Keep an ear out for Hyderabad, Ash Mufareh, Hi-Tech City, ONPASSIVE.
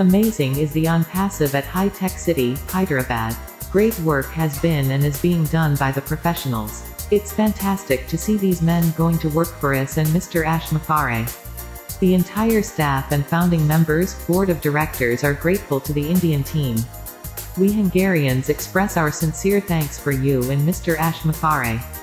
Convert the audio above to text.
Amazing is the ONPASSIVE at High Tech City, Hyderabad. Great work has been and is being done by the professionals. It's fantastic to see these men going to work for us and Mr. Ash Mufareh. The entire staff and founding members, board of directors are grateful to the Indian team. We Hungarians express our sincere thanks for you and Mr. Ash Mufareh.